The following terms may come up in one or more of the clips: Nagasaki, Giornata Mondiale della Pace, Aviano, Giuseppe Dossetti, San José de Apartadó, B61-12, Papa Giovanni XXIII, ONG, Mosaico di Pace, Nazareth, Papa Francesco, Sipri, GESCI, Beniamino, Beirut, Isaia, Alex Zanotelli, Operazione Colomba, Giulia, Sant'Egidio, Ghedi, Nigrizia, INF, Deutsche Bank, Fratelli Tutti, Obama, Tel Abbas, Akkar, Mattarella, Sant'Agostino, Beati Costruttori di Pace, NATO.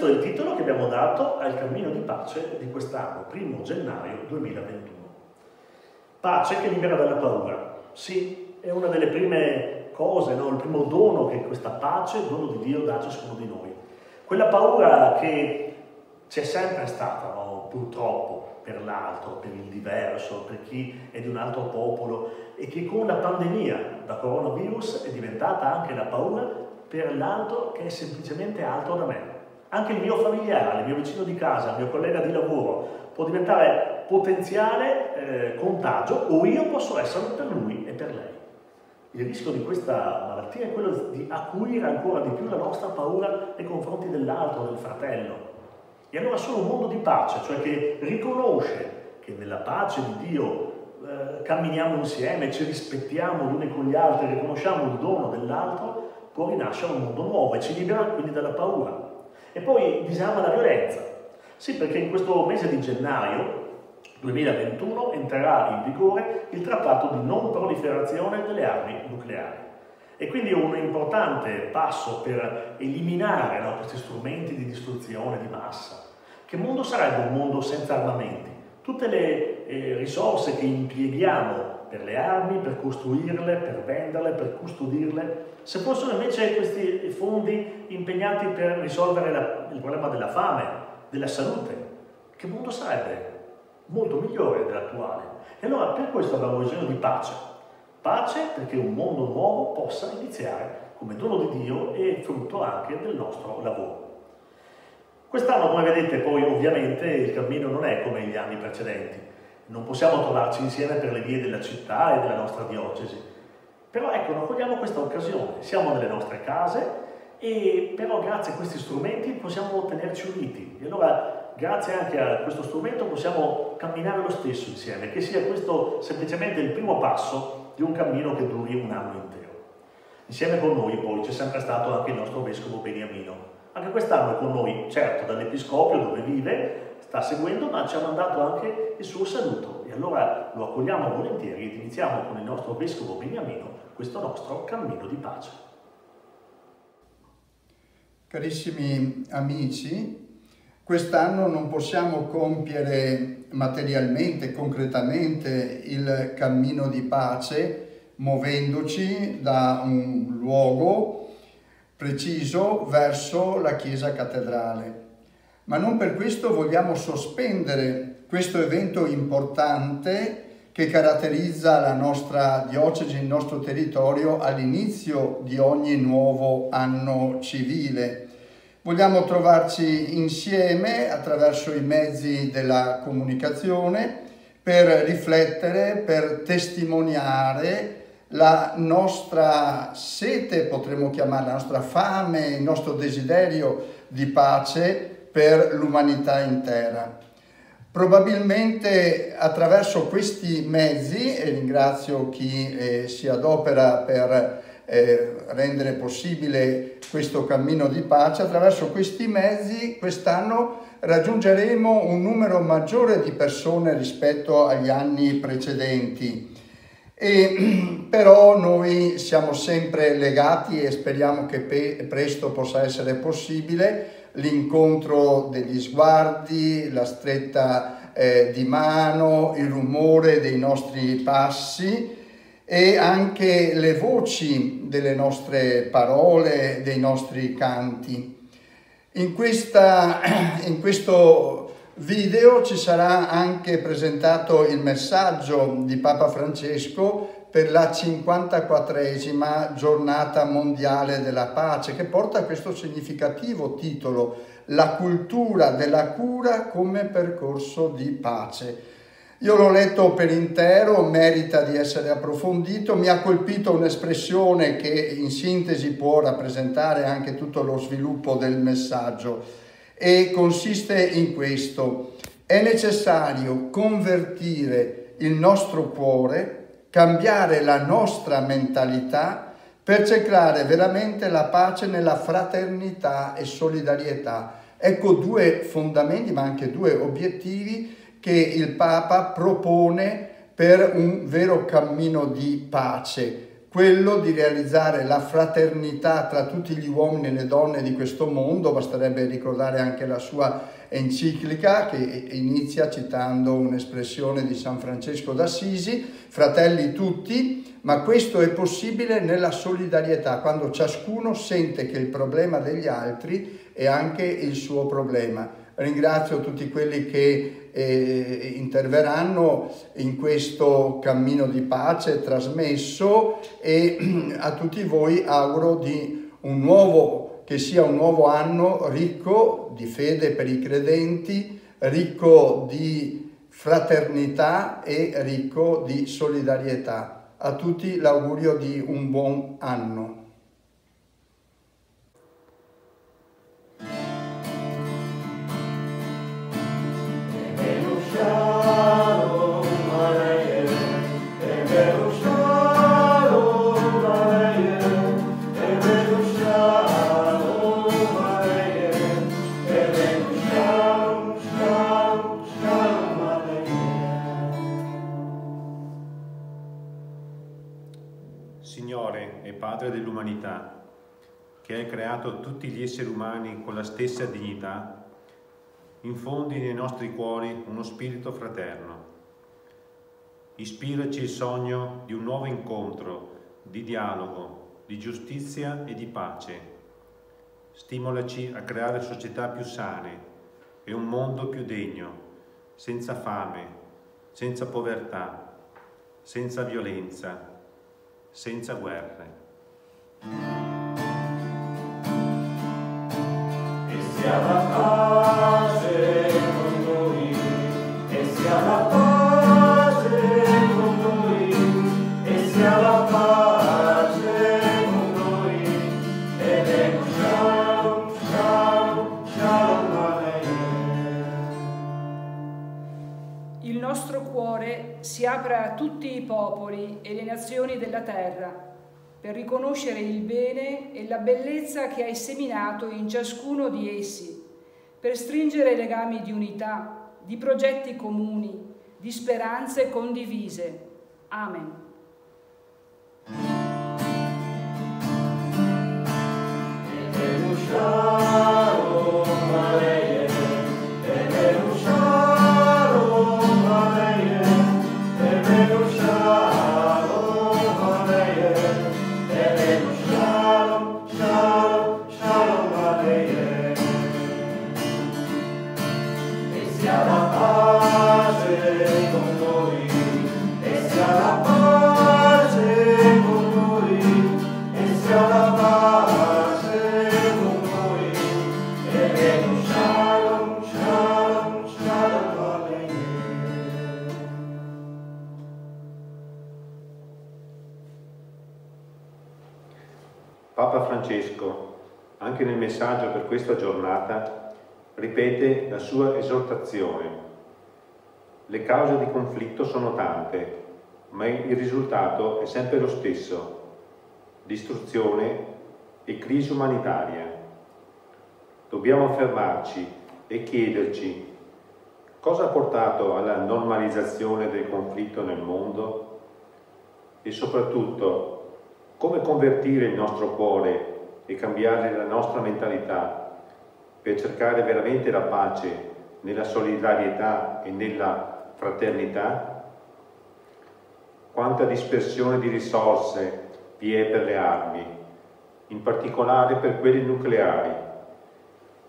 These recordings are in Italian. questo è il titolo che abbiamo dato al cammino di pace di quest'anno, 1 gennaio 2021. Pace che libera dalla paura. Sì, è una delle prime cose, no? Il primo dono che questa pace, dono di Dio, dà a ciascuno di noi. Quella paura che c'è sempre stata, no? Purtroppo, per l'altro, per il diverso, per chi è di un altro popolo, e che con la pandemia da coronavirus è diventata anche la paura per l'altro che è semplicemente altro da me. Anche il mio familiare, il mio vicino di casa, il mio collega di lavoro può diventare potenziale contagio, o io posso esserlo per lui e per lei. Il rischio di questa malattia è quello di acuire ancora di più la nostra paura nei confronti dell'altro, del fratello. E allora solo un mondo di pace, cioè che riconosce che nella pace di Dio camminiamo insieme, ci rispettiamo gli uni con gli altri, riconosciamo il dono dell'altro, può rinascere un mondo nuovo e ci libera quindi dalla paura. E poi disarma la violenza. Sì, perché in questo mese di gennaio 2021 entrerà in vigore il Trattato di non proliferazione delle armi nucleari. E quindi è un importante passo per eliminare, no, questi strumenti di distruzione di massa. Che mondo sarebbe un mondo senza armamenti? Tutte le risorse che impieghiamo per le armi, per costruirle, per venderle, per custodirle, se fossero invece questi fondi impegnati per risolvere il problema della fame, della salute, che mondo sarebbe? Molto migliore dell'attuale. E allora per questo abbiamo bisogno di pace. Pace perché un mondo nuovo possa iniziare come dono di Dio e frutto anche del nostro lavoro. Quest'anno, come vedete, poi ovviamente il cammino non è come gli anni precedenti. Non possiamo trovarci insieme per le vie della città e della nostra diocesi. Però ecco, non cogliamo questa occasione. Siamo nelle nostre case e però grazie a questi strumenti possiamo tenerci uniti. E allora grazie anche a questo strumento possiamo camminare lo stesso insieme, che sia questo semplicemente il primo passo di un cammino che duri un anno intero. Insieme con noi poi c'è sempre stato anche il nostro vescovo Beniamino. Anche quest'anno è con noi, certo dall'episcopio dove vive, sta seguendo, ma ci ha mandato anche il suo saluto e allora lo accogliamo volentieri ed iniziamo con il nostro vescovo Beniamino questo nostro cammino di pace. Carissimi amici, quest'anno non possiamo compiere materialmente, concretamente, il cammino di pace muovendoci da un luogo preciso verso la chiesa cattedrale. Ma non per questo vogliamo sospendere questo evento importante che caratterizza la nostra diocesi, il nostro territorio all'inizio di ogni nuovo anno civile. Vogliamo trovarci insieme attraverso i mezzi della comunicazione per riflettere, per testimoniare la nostra sete, potremmo chiamarla, la nostra fame, il nostro desiderio di pace per l'umanità intera. Probabilmente attraverso questi mezzi, e ringrazio chi si adopera per rendere possibile questo cammino di pace, attraverso questi mezzi quest'anno raggiungeremo un numero maggiore di persone rispetto agli anni precedenti. E però noi siamo sempre legati e speriamo che presto possa essere possibile l'incontro degli sguardi, la stretta di mano, il rumore dei nostri passi e anche le voci delle nostre parole, dei nostri canti. In questo video ci sarà anche presentato il messaggio di Papa Francesco per la 54esima Giornata Mondiale della Pace, che porta questo significativo titolo, La cultura della cura come percorso di pace. Io l'ho letto per intero, merita di essere approfondito, mi ha colpito un'espressione che in sintesi può rappresentare anche tutto lo sviluppo del messaggio e consiste in questo: è necessario convertire il nostro cuore, cambiare la nostra mentalità per cercare veramente la pace nella fraternità e solidarietà. Ecco due fondamenti, ma anche due obiettivi che il Papa propone per un vero cammino di pace, quello di realizzare la fraternità tra tutti gli uomini e le donne di questo mondo. Basterebbe ricordare anche la sua enciclica che inizia citando un'espressione di San Francesco d'Assisi, fratelli tutti, ma questo è possibile nella solidarietà, quando ciascuno sente che il problema degli altri è anche il suo problema. Ringrazio tutti quelli che interverranno in questo cammino di pace trasmesso, e a tutti voi auguro che sia un nuovo anno ricco di fede per i credenti, ricco di fraternità e ricco di solidarietà. A tutti l'augurio di un buon anno. Signore e Padre dell'umanità, che hai creato tutti gli esseri umani con la stessa dignità, infondi nei nostri cuori uno spirito fraterno. Ispiraci il sogno di un nuovo incontro, di dialogo, di giustizia e di pace. Stimolaci a creare società più sane e un mondo più degno, senza fame, senza povertà, senza violenza, senza guerre. E sia la pace con noi, e sia la pace con noi, e sia la pace con noi, ed è shalom, shalom, shalom aleichem. Il nostro cuore si apra a tutti i popoli e le nazioni della terra, per riconoscere il bene e la bellezza che hai seminato in ciascuno di essi, per stringere legami di unità, di progetti comuni, di speranze condivise. Amen. Papa Francesco, anche nel messaggio per questa giornata, ripete la sua esortazione. Le cause di conflitto sono tante, ma il risultato è sempre lo stesso: distruzione e crisi umanitaria. Dobbiamo fermarci e chiederci cosa ha portato alla normalizzazione del conflitto nel mondo e soprattutto come convertire il nostro cuore e cambiare la nostra mentalità per cercare veramente la pace nella solidarietà e nella fraternità? Quanta dispersione di risorse vi è per le armi, in particolare per quelle nucleari,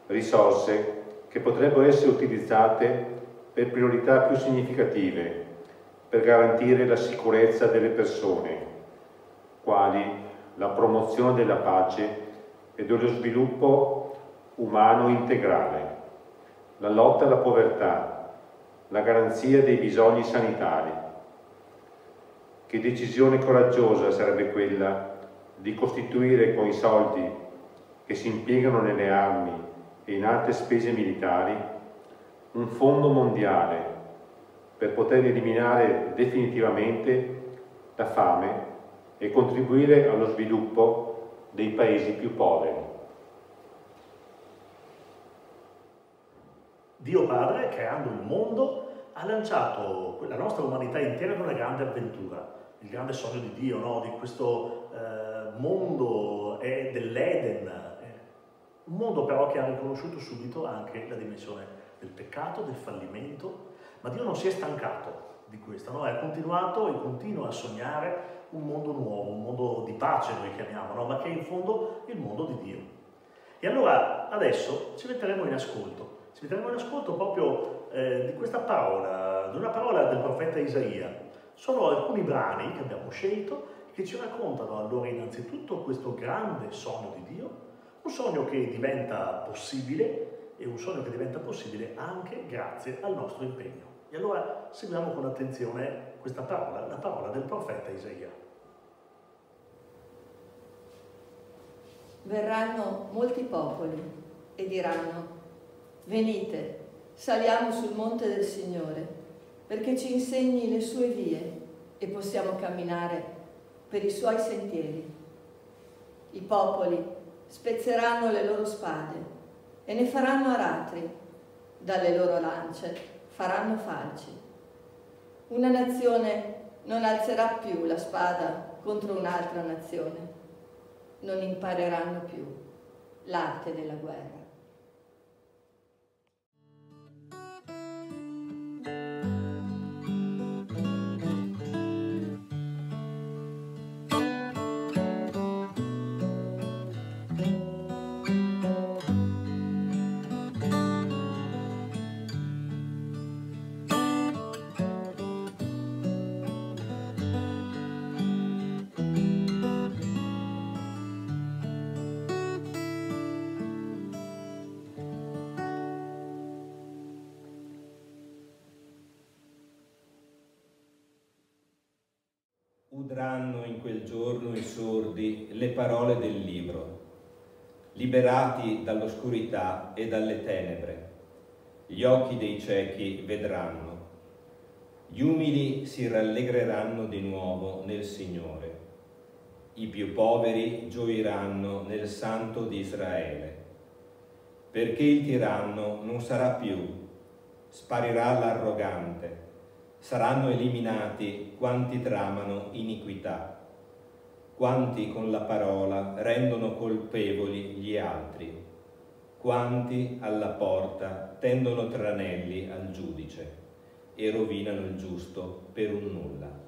risorse che potrebbero essere utilizzate per priorità più significative, per garantire la sicurezza delle persone, quali la promozione della pace e dello sviluppo umano integrale, la lotta alla povertà, la garanzia dei bisogni sanitari. Che decisione coraggiosa sarebbe quella di costituire con i soldi che si impiegano nelle armi e in altre spese militari un fondo mondiale per poter eliminare definitivamente la fame e contribuire allo sviluppo dei paesi più poveri. Dio Padre, creando il mondo, ha lanciato la nostra umanità intera in una grande avventura, il grande sogno di Dio, no? Di questo mondo dell'Eden, un mondo però che ha riconosciuto subito anche la dimensione del peccato, del fallimento, ma Dio non si è stancato di questo, no? È continuato e continua a sognare un mondo nuovo, un mondo di pace noi chiamiamo, no? Ma che è in fondo il mondo di Dio. E allora adesso ci metteremo in ascolto proprio di questa parola, di una parola del profeta Isaia. Sono alcuni brani che abbiamo scelto che ci raccontano allora innanzitutto questo grande sogno di Dio, un sogno che diventa possibile e un sogno che diventa possibile anche grazie al nostro impegno. E allora seguiamo con attenzione questa parola, la parola del profeta Isaia. Verranno molti popoli e diranno: venite, saliamo sul monte del Signore, perché ci insegni le sue vie e possiamo camminare per i suoi sentieri. I popoli spezzeranno le loro spade e ne faranno aratri, dalle loro lance faranno falci. Una nazione non alzerà più la spada contro un'altra nazione, non impareranno più l'arte della guerra. Udranno in quel giorno i sordi le parole del libro, liberati dall'oscurità e dalle tenebre. Gli occhi dei ciechi vedranno. Gli umili si rallegreranno di nuovo nel Signore. I più poveri gioiranno nel Santo di Israele. Perché il tiranno non sarà più, sparirà l'arrogante. Saranno eliminati quanti tramano iniquità, quanti con la parola rendono colpevoli gli altri, quanti alla porta tendono tranelli al giudice e rovinano il giusto per un nulla.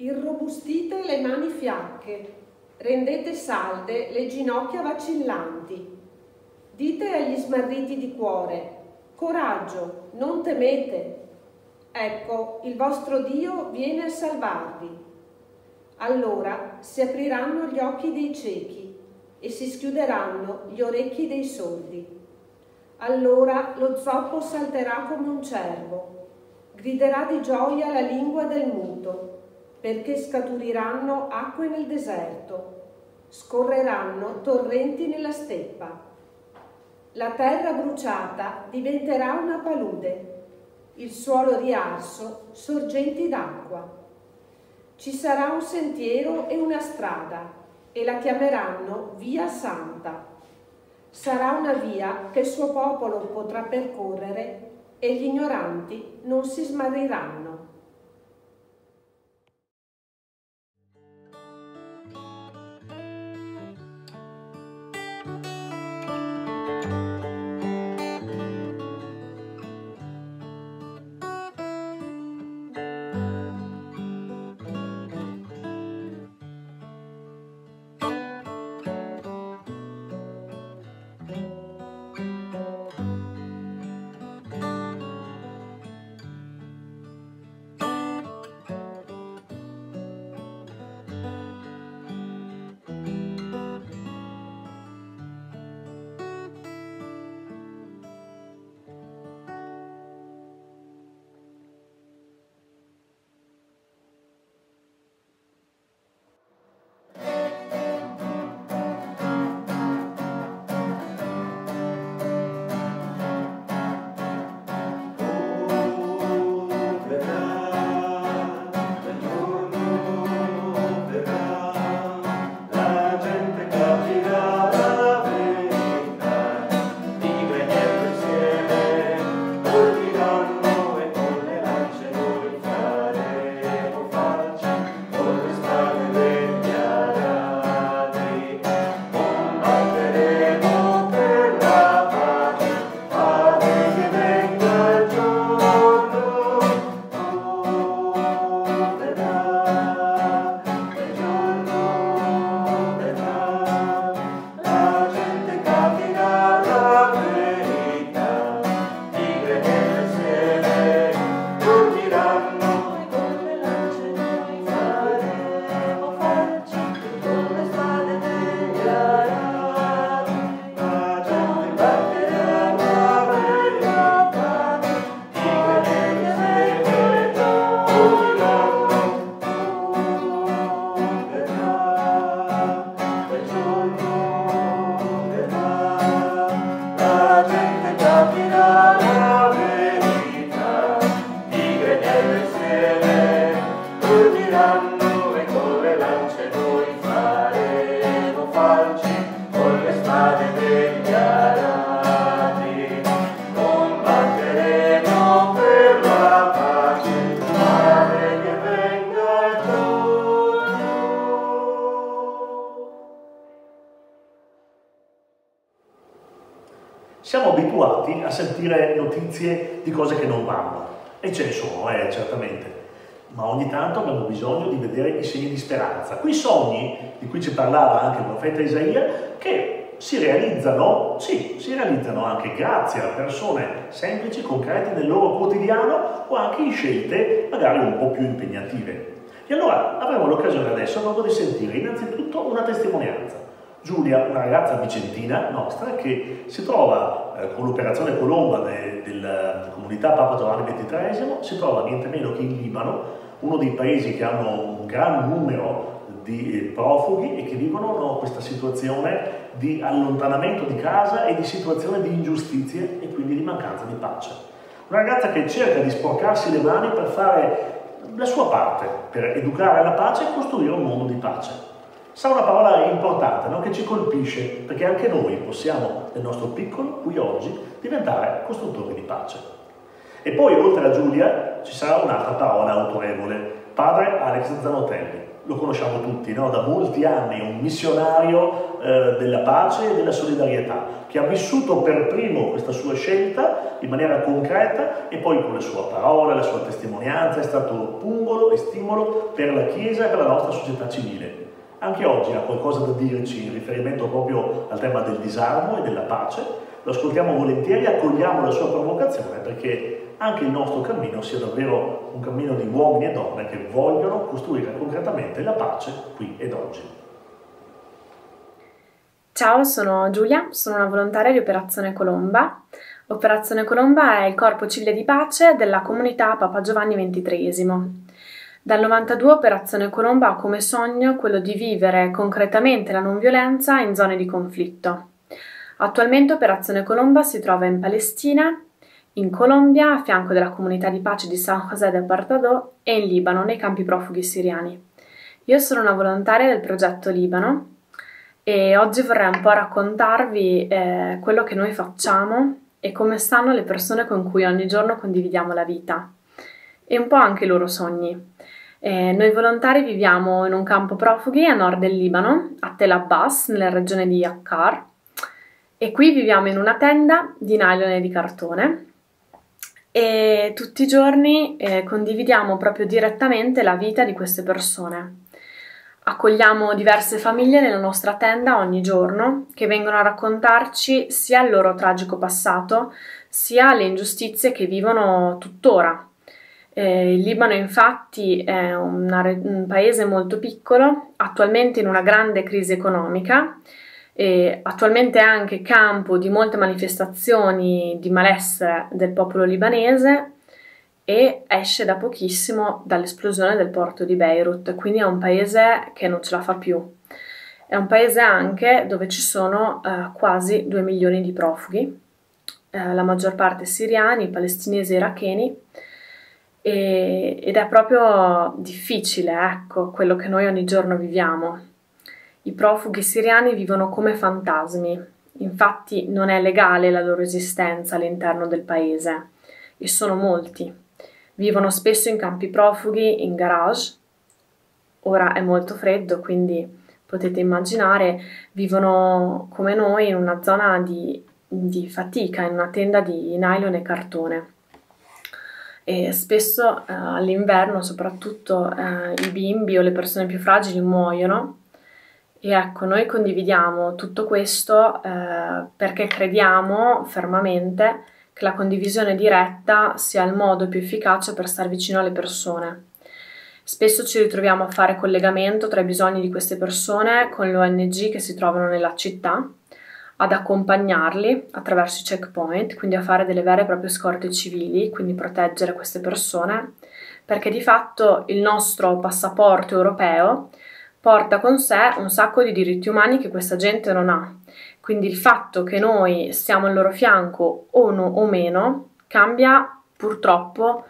Irrobustite le mani fiacche, rendete salde le ginocchia vacillanti. Dite agli smarriti di cuore: coraggio, non temete. Ecco, il vostro Dio viene a salvarvi. Allora si apriranno gli occhi dei ciechi e si schiuderanno gli orecchi dei sordi. Allora lo zoppo salterà come un cervo, griderà di gioia la lingua del muto. Perché scaturiranno acque nel deserto, scorreranno torrenti nella steppa. La terra bruciata diventerà una palude, il suolo riarso sorgenti d'acqua. Ci sarà un sentiero e una strada, e la chiameranno Via Santa. Sarà una via che il suo popolo potrà percorrere, e gli ignoranti non si smarriranno. notizie di cose che non vanno, e ce ne sono, certamente, ma ogni tanto abbiamo bisogno di vedere i segni di speranza, quei sogni di cui ci parlava anche il profeta Isaia, che si realizzano, sì, si realizzano anche grazie a persone semplici, concrete nel loro quotidiano o anche in scelte magari un po' più impegnative. E allora avremo l'occasione adesso proprio di sentire innanzitutto una testimonianza. Giulia, una ragazza vicentina nostra che si trova con l'operazione Colomba della comunità Papa Giovanni XXIII, si trova niente meno che in Libano, uno dei paesi che hanno un gran numero di profughi e che vivono questa situazione di allontanamento di casa e di situazione di ingiustizie e quindi di mancanza di pace. Una ragazza che cerca di sporcarsi le mani per fare la sua parte, per educare alla pace e costruire un mondo di pace. Sa una parola importante, che ci colpisce, perché anche noi possiamo, nel nostro piccolo, qui oggi, diventare costruttori di pace. E poi, oltre a Giulia, ci sarà un'altra parola autorevole, padre Alex Zanotelli. Lo conosciamo tutti, da molti anni, un missionario della pace e della solidarietà, che ha vissuto per primo questa sua scelta in maniera concreta e poi con le sue parole, la sua testimonianza, è stato pungolo e stimolo per la Chiesa e per la nostra società civile. Anche oggi ha qualcosa da dirci in riferimento proprio al tema del disarmo e della pace, lo ascoltiamo volentieri, accogliamo la sua provocazione perché anche il nostro cammino sia davvero un cammino di uomini e donne che vogliono costruire concretamente la pace qui ed oggi. Ciao, sono Giulia, sono una volontaria di Operazione Colomba. Operazione Colomba è il corpo civile di pace della comunità Papa Giovanni XXIII. Dal 1992 Operazione Colomba ha come sogno quello di vivere concretamente la non violenza in zone di conflitto. Attualmente Operazione Colomba si trova in Palestina, in Colombia, a fianco della comunità di pace di San José de Apartadó e in Libano, nei campi profughi siriani. Io sono una volontaria del progetto Libano e oggi vorrei un po' raccontarvi quello che noi facciamo e come stanno le persone con cui ogni giorno condividiamo la vita e un po' anche i loro sogni. Noi volontari viviamo in un campo profughi a nord del Libano, a Tel Abbas, nella regione di Akkar, e qui viviamo in una tenda di nylon e di cartone e tutti i giorni condividiamo proprio direttamente la vita di queste persone. Accogliamo diverse famiglie nella nostra tenda ogni giorno che vengono a raccontarci sia il loro tragico passato sia le ingiustizie che vivono tuttora. Il Libano infatti è un paese molto piccolo, attualmente in una grande crisi economica, e attualmente è anche campo di molte manifestazioni di malessere del popolo libanese e esce da pochissimo dall'esplosione del porto di Beirut, quindi è un paese che non ce la fa più. È un paese anche dove ci sono quasi 2 milioni di profughi, la maggior parte siriani, palestinesi e iracheni, ed è proprio difficile, quello che noi ogni giorno viviamo. I profughi siriani vivono come fantasmi, infatti non è legale la loro esistenza all'interno del paese, e sono molti. Vivono spesso in campi profughi, in garage, ora è molto freddo, quindi potete immaginare, vivono come noi in una zona di fatica, in una tenda di nylon e cartone. E spesso all'inverno soprattutto i bimbi o le persone più fragili muoiono e noi condividiamo tutto questo perché crediamo fermamente che la condivisione diretta sia il modo più efficace per stare vicino alle persone. Spesso ci ritroviamo a fare collegamento tra i bisogni di queste persone con le ONG che si trovano nella città, ad accompagnarli attraverso i checkpoint, quindi a fare delle vere e proprie scorte civili, quindi proteggere queste persone, perché di fatto il nostro passaporto europeo porta con sé un sacco di diritti umani che questa gente non ha, quindi il fatto che noi siamo al loro fianco o meno cambia purtroppo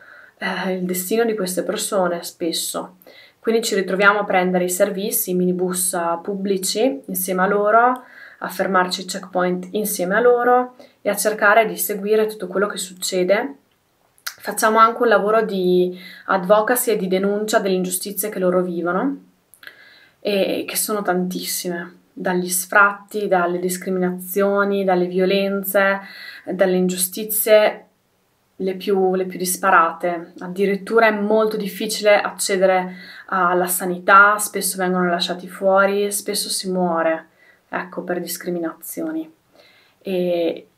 il destino di queste persone spesso. Quindi ci ritroviamo a prendere i servizi, i minibus pubblici insieme a loro, a fermarci i checkpoint insieme a loro e a cercare di seguire tutto quello che succede. Facciamo anche un lavoro di advocacy e di denuncia delle ingiustizie che loro vivono e che sono tantissime, dagli sfratti, dalle discriminazioni, dalle violenze, dalle ingiustizie le più disparate. Addirittura è molto difficile accedere alla sanità, spesso vengono lasciati fuori, spesso si muore, ecco, per discriminazioni. E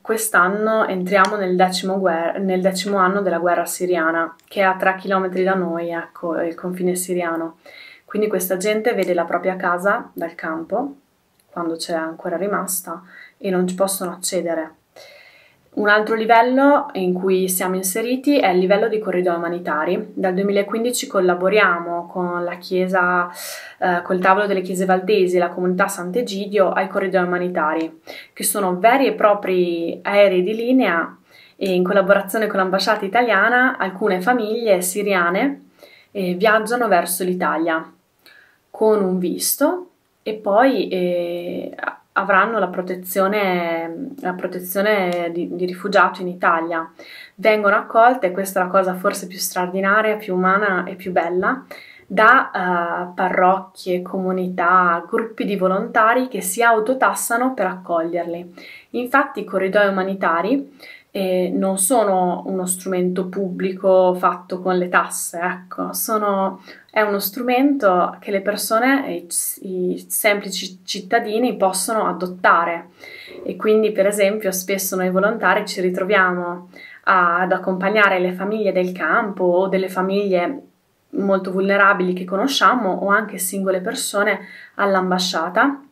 quest'anno entriamo nel decimo anno della guerra siriana, che è a 3 km da noi, ecco, il confine siriano. Quindi questa gente vede la propria casa dal campo, quando c'è ancora rimasta, e non ci possono accedere. Un altro livello in cui siamo inseriti è il livello di corridoi umanitari. Dal 2015 collaboriamo con la Chiesa, col tavolo delle Chiese Valdesi e la comunità Sant'Egidio ai corridoi umanitari, che sono veri e propri aerei di linea, e in collaborazione con l'ambasciata italiana alcune famiglie siriane viaggiano verso l'Italia con un visto e poi avranno la protezione di rifugiato in Italia. Vengono accolte, questa è la cosa forse più straordinaria, più umana e più bella, da parrocchie, comunità, gruppi di volontari che si autotassano per accoglierli. Infatti i corridoi umanitari non sono uno strumento pubblico fatto con le tasse, ecco, è uno strumento che le persone, i semplici cittadini possono adottare, e quindi per esempio spesso noi volontari ci ritroviamo ad accompagnare le famiglie del campo o delle famiglie molto vulnerabili che conosciamo, o anche singole persone, all'ambasciata.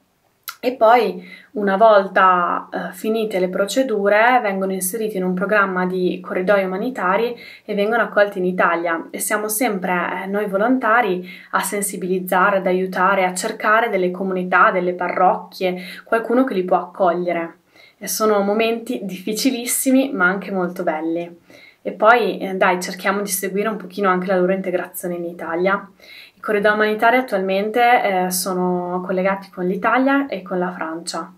E poi, una volta finite le procedure, vengono inseriti in un programma di corridoi umanitari e vengono accolti in Italia, e siamo sempre noi volontari a sensibilizzare, ad aiutare, a cercare delle comunità, delle parrocchie, qualcuno che li può accogliere. E sono momenti difficilissimi ma anche molto belli. E poi cerchiamo di seguire un pochino anche la loro integrazione in Italia. I corridoi umanitari attualmente sono collegati con l'Italia e con la Francia.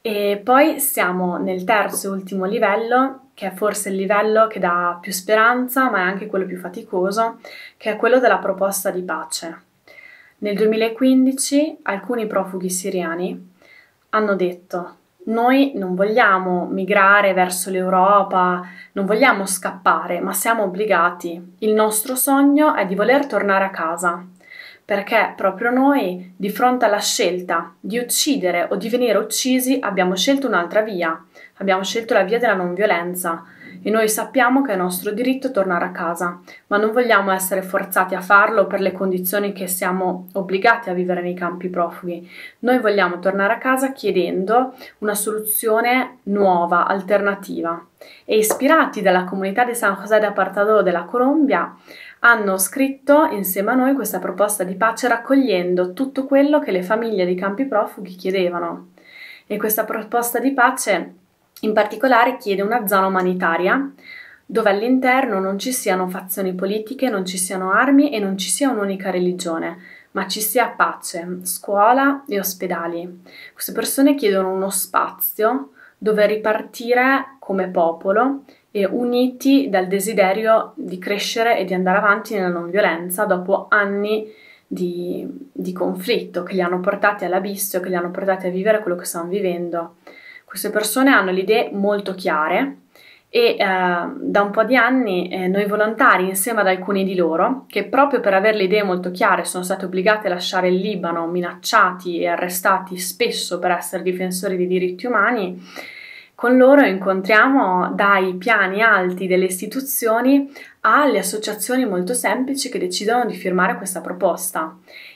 E poi siamo nel terzo e ultimo livello, che è forse il livello che dà più speranza, ma è anche quello più faticoso, che è quello della proposta di pace. Nel 2015 alcuni profughi siriani hanno detto: noi non vogliamo migrare verso l'Europa, non vogliamo scappare, ma siamo obbligati. Il nostro sogno è di voler tornare a casa, perché proprio noi, di fronte alla scelta di uccidere o di venire uccisi, abbiamo scelto un'altra via, abbiamo scelto la via della non violenza, e noi sappiamo che è nostro diritto tornare a casa, ma non vogliamo essere forzati a farlo per le condizioni che siamo obbligati a vivere nei campi profughi. Noi vogliamo tornare a casa chiedendo una soluzione nuova, alternativa. E ispirati dalla comunità di San José de Apartadó della Colombia, hanno scritto insieme a noi questa proposta di pace, raccogliendo tutto quello che le famiglie dei campi profughi chiedevano. E questa proposta di pace in particolare chiede una zona umanitaria dove all'interno non ci siano fazioni politiche, non ci siano armi e non ci sia un'unica religione, ma ci sia pace, scuola e ospedali. Queste persone chiedono uno spazio dove ripartire come popolo e uniti dal desiderio di crescere e di andare avanti nella non violenza dopo anni di conflitto che li hanno portati all'abisso, che li hanno portati a vivere quello che stanno vivendo. Queste persone hanno le idee molto chiare e da un po' di anni noi volontari, insieme ad alcuni di loro, che proprio per avere le idee molto chiare sono state obbligate a lasciare il Libano, minacciati e arrestati spesso per essere difensori dei diritti umani, con loro incontriamo dai piani alti delle istituzioni alle associazioni molto semplici che decidono di firmare questa proposta.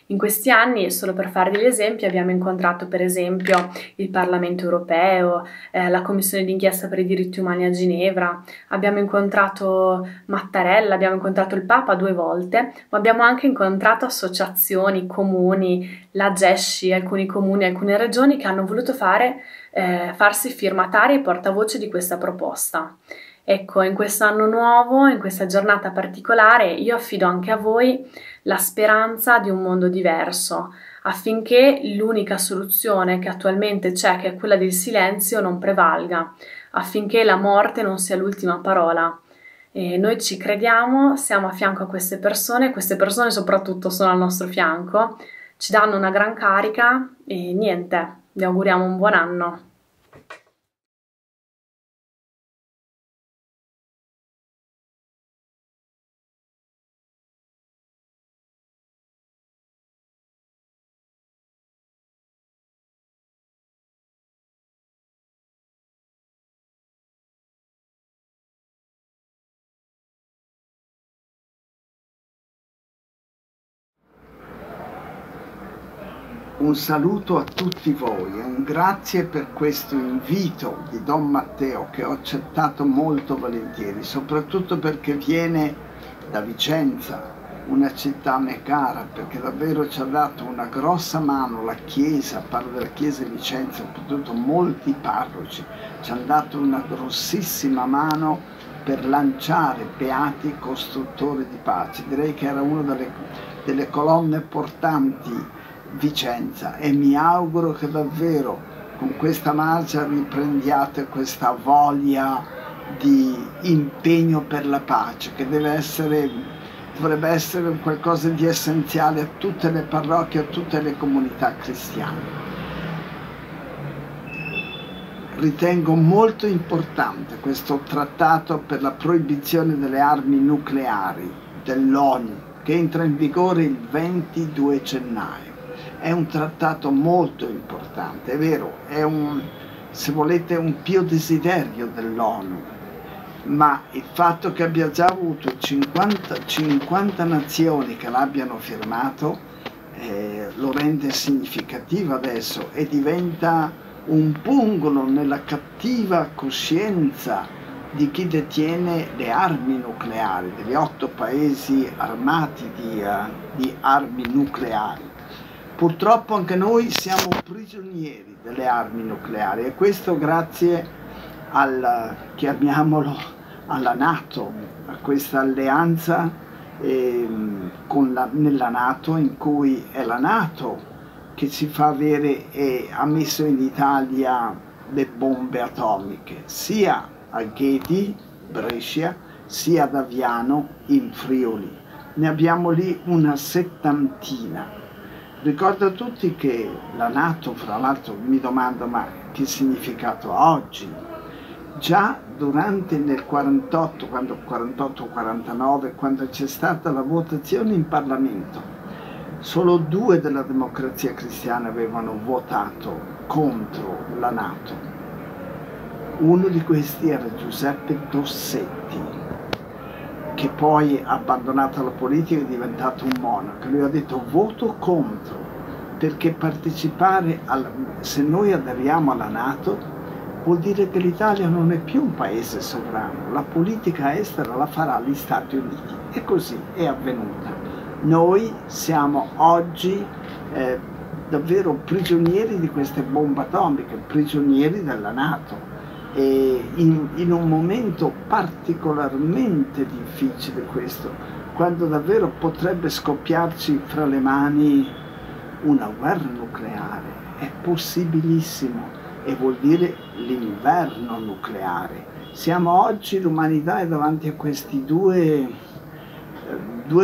In questi anni, solo per fare degli esempi, abbiamo incontrato per esempio il Parlamento europeo, la Commissione d'inchiesta per i diritti umani a Ginevra, abbiamo incontrato Mattarella, abbiamo incontrato il Papa 2 volte, ma abbiamo anche incontrato associazioni, comuni, la GESCI, alcuni comuni, alcune regioni che hanno voluto farsi firmatari e portavoce di questa proposta. Ecco, in quest'anno nuovo, in questa giornata particolare, io affido anche a voi la speranza di un mondo diverso, affinché l'unica soluzione che attualmente c'è, che è quella del silenzio, non prevalga, affinché la morte non sia l'ultima parola. E noi ci crediamo, siamo a fianco a queste persone soprattutto sono al nostro fianco, ci danno una gran carica e niente, vi auguriamo un buon anno. un saluto a tutti voi e un grazie per questo invito di Don Matteo, che ho accettato molto volentieri, soprattutto perché viene da Vicenza, una città a me cara, perché davvero ci ha dato una grossa mano la Chiesa. Parlo della Chiesa di Vicenza, ho potuto molti parroci, ci hanno dato una grossissima mano per lanciare Beati Costruttori di Pace. Direi che era una delle colonne portanti Vicenza, e mi auguro che davvero con questa marcia riprendiate questa voglia di impegno per la pace, che dovrebbe essere qualcosa di essenziale a tutte le parrocchie, a tutte le comunità cristiane. Ritengo molto importante questo trattato per la proibizione delle armi nucleari dell'ONU, che entra in vigore il 22 gennaio. È un trattato molto importante, è vero, è un, se volete, un pio desiderio dell'ONU. Ma il fatto che abbia già avuto 50 nazioni che l'abbiano firmato lo rende significativo adesso, e diventa un pungolo nella cattiva coscienza di chi detiene le armi nucleari, degli 8 paesi armati di armi nucleari. Purtroppo anche noi siamo prigionieri delle armi nucleari, e questo grazie alla NATO, a questa alleanza nella NATO, in cui è la NATO che ci fa avere e ha messo in Italia le bombe atomiche, sia a Ghedi, Brescia, sia ad Aviano, in Friuli. Ne abbiamo lì una 70ina. Ricordo a tutti che la NATO, fra l'altro, mi domando, ma che significato ha oggi? Già nel 48, quando 48-49, quando c'è stata la votazione in Parlamento, solo 2 della Democrazia Cristiana avevano votato contro la NATO. Uno di questi era Giuseppe Dossetti, che poi ha abbandonato la politica e è diventato un monaco. Lui ha detto: voto contro, perché se noi aderiamo alla NATO vuol dire che l'Italia non è più un paese sovrano, la politica estera la farà gli Stati Uniti. E così è avvenuta. Noi siamo oggi davvero prigionieri di queste bombe atomiche, prigionieri della NATO, e in un momento particolarmente difficile questo, quando davvero potrebbe scoppiarci fra le mani una guerra nucleare. È possibilissimo. E vuol dire l'inverno nucleare. Siamo oggi, l'umanità è davanti a queste due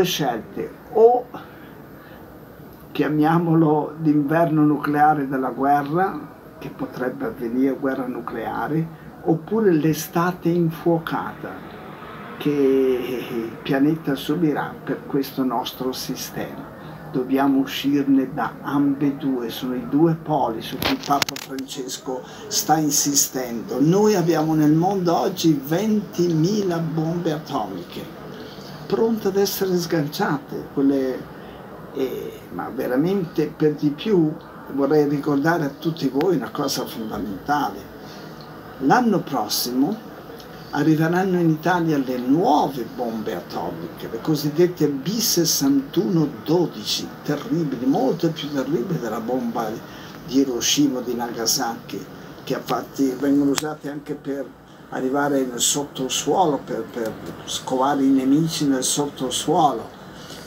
scelte: o chiamiamolo l'inverno nucleare della guerra, che potrebbe avvenire, guerra nucleare, oppure l'estate infuocata che il pianeta subirà per questo nostro sistema. Dobbiamo uscirne da ambedue, sono i 2 poli su cui Papa Francesco sta insistendo. Noi abbiamo nel mondo oggi 20.000 bombe atomiche, pronte ad essere sganciate, ma veramente, per di più vorrei ricordare a tutti voi una cosa fondamentale. L'anno prossimo arriveranno in Italia le nuove bombe atomiche, le cosiddette B61-12, terribili, molto più terribili della bomba di Hiroshima, di Nagasaki, che infatti vengono usate anche per arrivare nel sottosuolo, per scovare i nemici nel sottosuolo.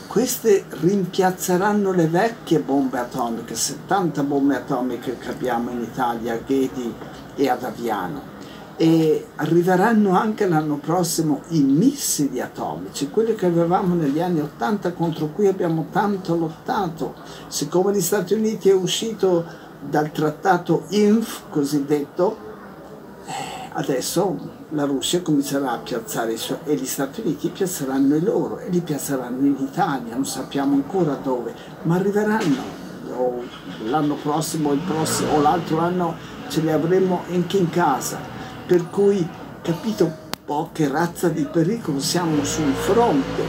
Queste rimpiazzeranno le vecchie bombe atomiche, 70 bombe atomiche che abbiamo in Italia, a Ghedi e ad Aviano. E arriveranno anche l'anno prossimo i missili atomici, quelli che avevamo negli anni 80, contro cui abbiamo tanto lottato. Siccome gli Stati Uniti è uscito dal trattato INF cosiddetto, adesso la Russia comincerà a piazzare i suoi, e gli Stati Uniti piazzeranno i loro, e li piazzeranno in Italia, non sappiamo ancora dove, ma arriveranno. O l'anno prossimo, il prossimo o l'altro anno ce li avremo anche in casa. Per cui, capito un po' che razza di pericolo siamo sul fronte.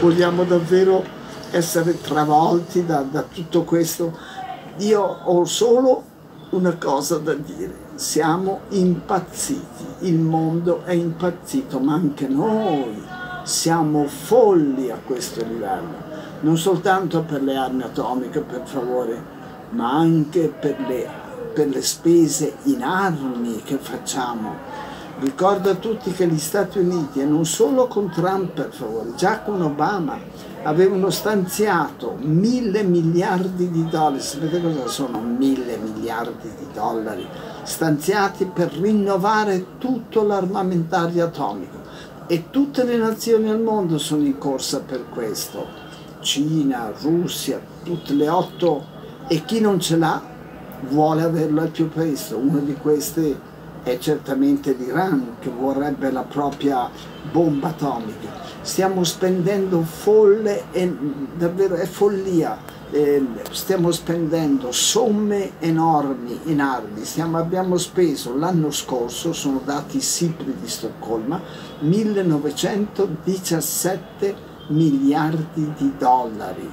Vogliamo davvero essere travolti da tutto questo? Io ho solo una cosa da dire. Siamo impazziti, il mondo è impazzito, ma anche noi siamo folli a questo livello, non soltanto per le armi atomiche, per favore, ma anche per le spese in armi che facciamo. Ricordo a tutti che gli Stati Uniti, e non solo con Trump per favore, già con Obama, avevano stanziato 1.000 miliardi di dollari, sapete cosa sono 1.000 miliardi di dollari? Stanziati per rinnovare tutto l'armamentario atomico, e tutte le nazioni al mondo sono in corsa per questo, Cina, Russia, tutte le 8, e chi non ce l'ha vuole averlo al più presto. Uno di questi è certamente l'Iran, che vorrebbe la propria bomba atomica. Stiamo spendendo folle, e davvero è follia, stiamo spendendo somme enormi in armi. Abbiamo speso l'anno scorso, sono dati Sipri di Stoccolma, 1917 miliardi di dollari,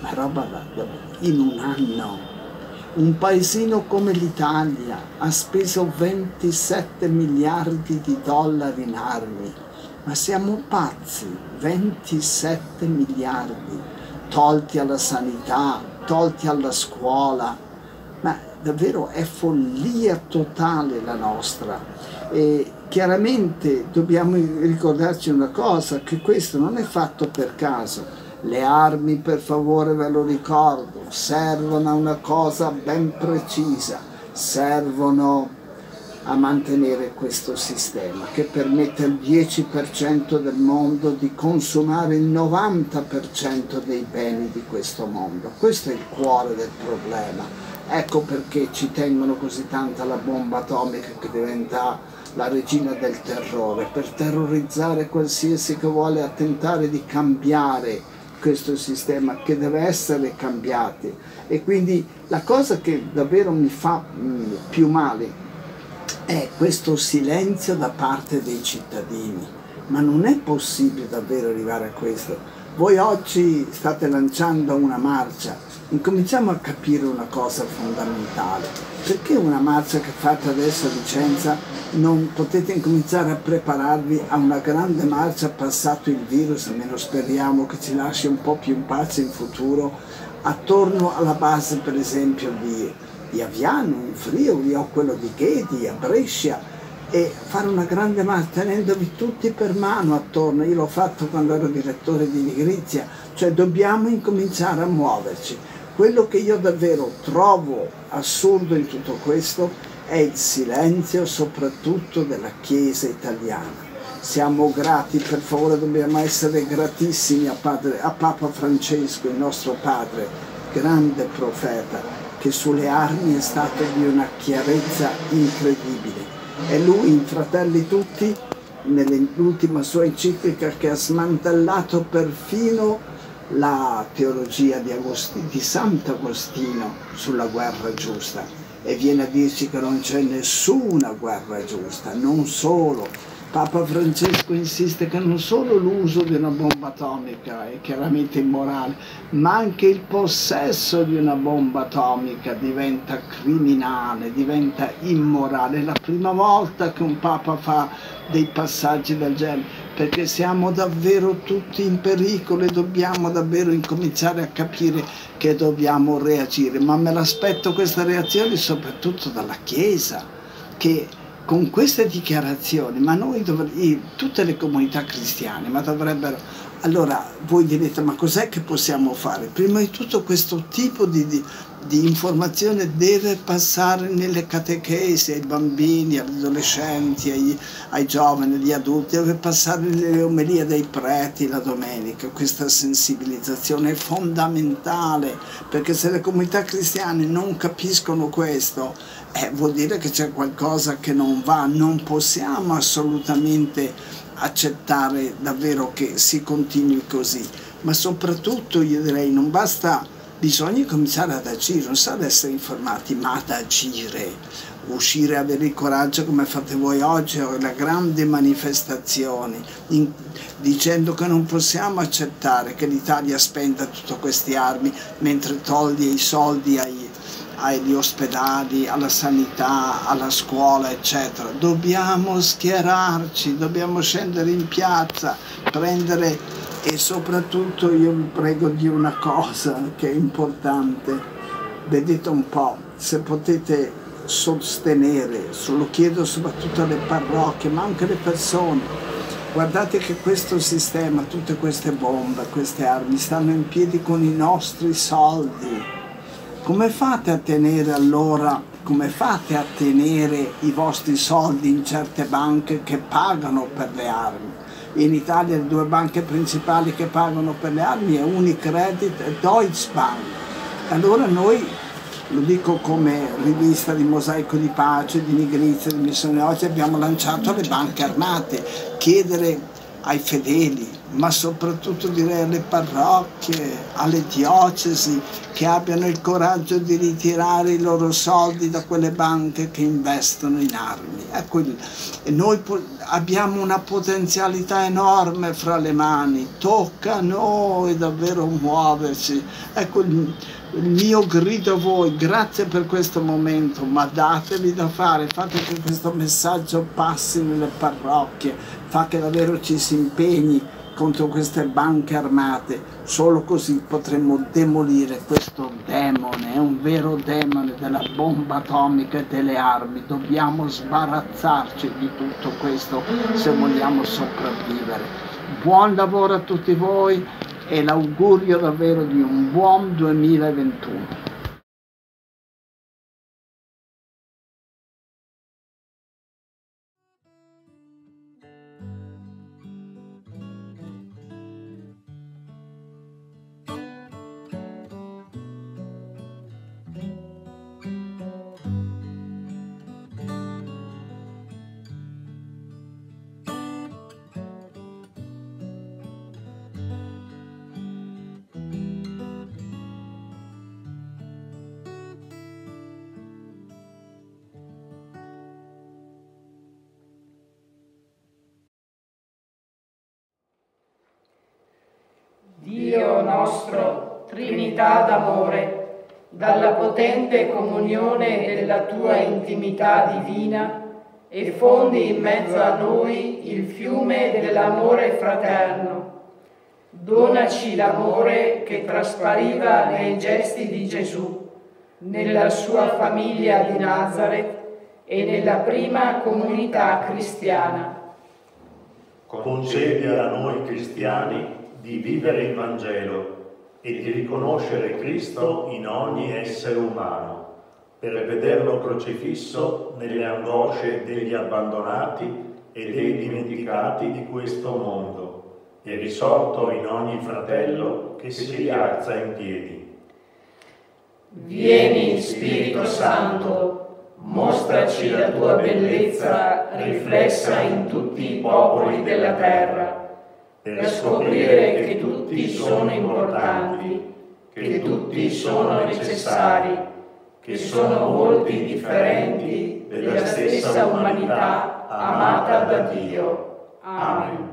ma roba in un anno. Un paesino come l'Italia ha speso 27 miliardi di dollari in armi, ma siamo pazzi, 27 miliardi, tolti alla sanità, tolti alla scuola, ma davvero è follia totale la nostra. E chiaramente dobbiamo ricordarci una cosa, che questo non è fatto per caso. Le armi, per favore, ve lo ricordo, servono a una cosa ben precisa, servono a mantenere questo sistema che permette al 10% del mondo di consumare il 90% dei beni di questo mondo. Questo è il cuore del problema. Ecco perché ci tengono così tanto alla bomba atomica, che diventa la regina del terrore, per terrorizzare qualsiasi che vuole tentare di cambiare questo sistema, che deve essere cambiato. E quindi la cosa che davvero mi fa più male è questo silenzio da parte dei cittadini, ma non è possibile davvero arrivare a questo. Voi oggi state lanciando una marcia, incominciamo a capire una cosa fondamentale, perché una marcia che fate adesso a Vicenza non potete incominciare a prepararvi a una grande marcia passato il virus, almeno speriamo che ci lasci un po' più in pace in futuro, attorno alla base per esempio di Aviano, in Friuli, o quello di Ghedi, a Brescia, e fare una grande marcia tenendovi tutti per mano attorno. Io l'ho fatto quando ero direttore di Nigrizia, cioè dobbiamo incominciare a muoverci. Quello che io davvero trovo assurdo in tutto questo è il silenzio soprattutto della Chiesa italiana. Siamo grati, per favore, dobbiamo essere gratissimi a Papa Francesco, il nostro padre, grande profeta, che sulle armi è stato di una chiarezza incredibile. È lui, in Fratelli Tutti, nell'ultima sua enciclica, che ha smantellato perfino la teologia di Sant'Agostino sulla guerra giusta, e viene a dirci che non c'è nessuna guerra giusta. Non solo, Papa Francesco insiste che non solo l'uso di una bomba atomica è chiaramente immorale, ma anche il possesso di una bomba atomica diventa criminale, diventa immorale. È la prima volta che un Papa fa dei passaggi del genere, perché siamo davvero tutti in pericolo e dobbiamo davvero incominciare a capire che dobbiamo reagire. Ma me l'aspetto questa reazione soprattutto dalla Chiesa, che con queste dichiarazioni, ma noi tutte le comunità cristiane, ma dovrebbero... Allora voi direte, ma cos'è che possiamo fare? Prima di tutto questo tipo di informazione deve passare nelle catechesi, ai bambini, agli adolescenti, ai giovani, agli adulti, deve passare nelle omelie dei preti la domenica. Questa sensibilizzazione è fondamentale, perché se le comunità cristiane non capiscono questo, vuol dire che c'è qualcosa che non va. Non possiamo assolutamente accettare davvero che si continui così, ma soprattutto io direi non basta... Bisogna cominciare ad agire, non solo ad essere informati, ma ad agire, uscire, avere il coraggio come fate voi oggi, la grande manifestazione, dicendo che non possiamo accettare che l'Italia spenda tutte queste armi mentre toglie i soldi ai agli ospedali, alla sanità, alla scuola, eccetera. Dobbiamo schierarci, dobbiamo scendere in piazza, prendere, e soprattutto io vi prego di una cosa che è importante. Vedete un po', se potete sostenere, lo chiedo soprattutto alle parrocchie, ma anche alle persone. Guardate che questo sistema, tutte queste bombe, queste armi, stanno in piedi con i nostri soldi. Come fate a tenere allora, come fate a tenere i vostri soldi in certe banche che pagano per le armi? In Italia le due banche principali che pagano per le armi è Unicredit e Deutsche Bank. Allora noi, lo dico come rivista di Mosaico di Pace, di Nigrizia, di Missione Oggi, abbiamo lanciato alle banche armate, chiedere ai fedeli, ma soprattutto direi alle parrocchie, alle diocesi, che abbiano il coraggio di ritirare i loro soldi da quelle banche che investono in armi. Ecco, e noi abbiamo una potenzialità enorme fra le mani, tocca a noi davvero muoverci. Ecco, il mio grido a voi, grazie per questo momento, ma datevi da fare, fate che questo messaggio passi nelle parrocchie, fate che davvero ci si impegni contro queste banche armate, solo così potremo demolire questo demone, è un vero demone della bomba atomica e delle armi, dobbiamo sbarazzarci di tutto questo se vogliamo sopravvivere. Buon lavoro a tutti voi e l'augurio davvero di un buon 2021. Dio nostro, Trinità d'amore, dalla potente comunione della tua intimità divina, effondi in mezzo a noi il fiume dell'amore fraterno. Donaci l'amore che traspariva nei gesti di Gesù, nella sua famiglia di Nazareth e nella prima comunità cristiana. Concedi a noi cristiani di vivere il Vangelo e di riconoscere Cristo in ogni essere umano, per vederlo crocifisso nelle angosce degli abbandonati e dei dimenticati di questo mondo, e risorto in ogni fratello che si rialza in piedi. Vieni, Spirito Santo, mostraci la tua bellezza riflessa in tutti i popoli della terra, per scoprire che tutti sono importanti, che tutti sono necessari, che sono volti differenti della stessa umanità amata da Dio. Amen.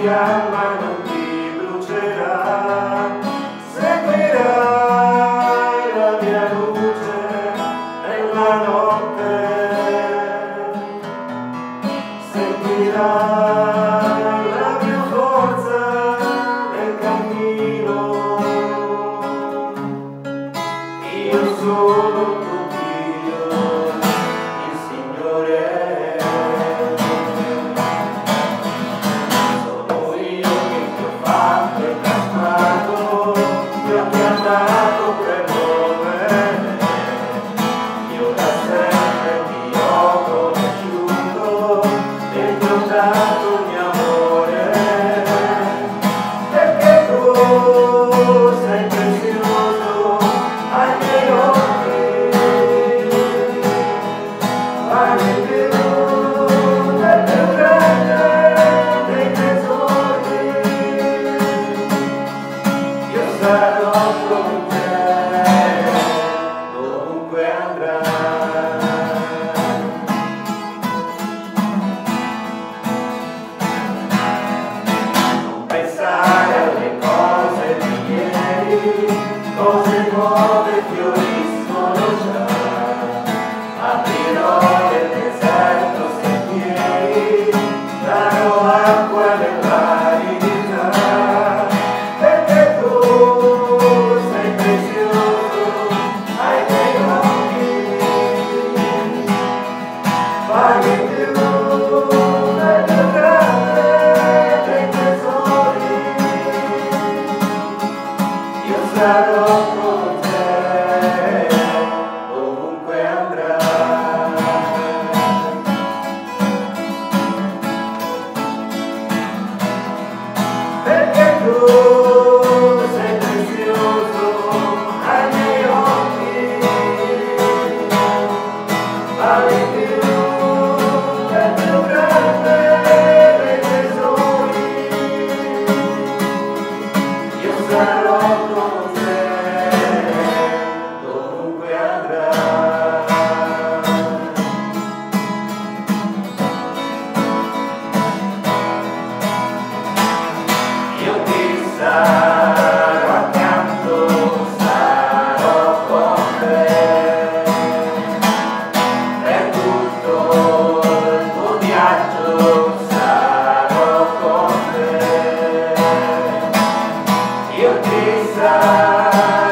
Fiamma non ti brucerà. Io ti sarò